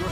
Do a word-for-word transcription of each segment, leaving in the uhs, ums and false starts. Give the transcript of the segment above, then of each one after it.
Your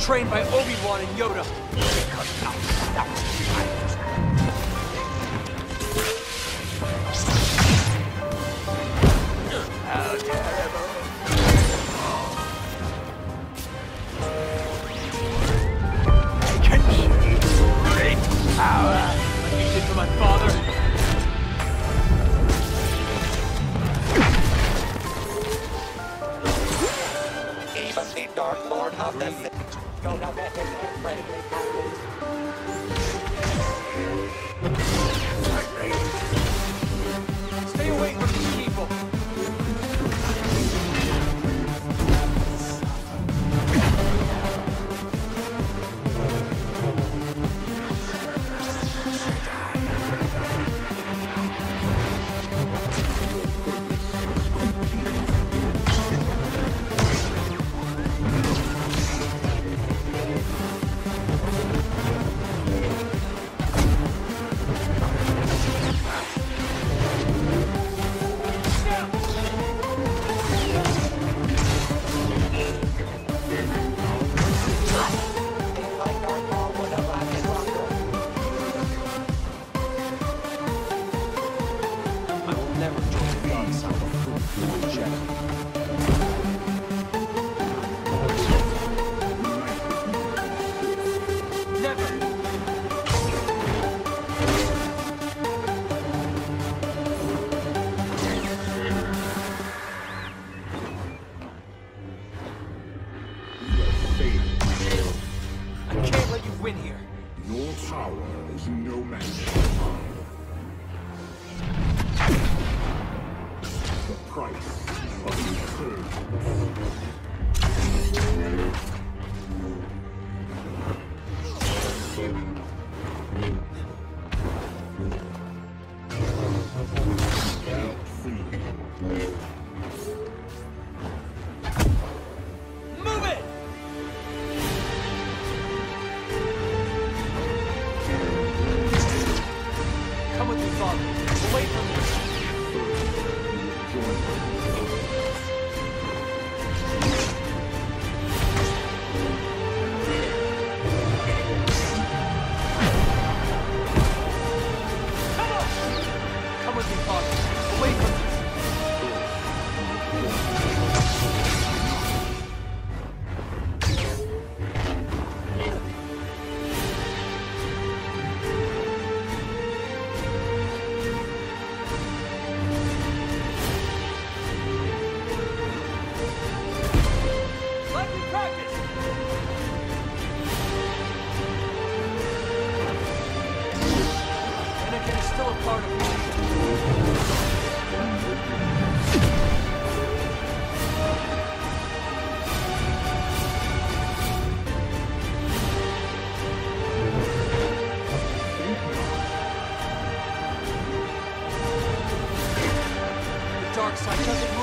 Trained by Obi-Wan and Yoda. all a part of me. Dark side doesn't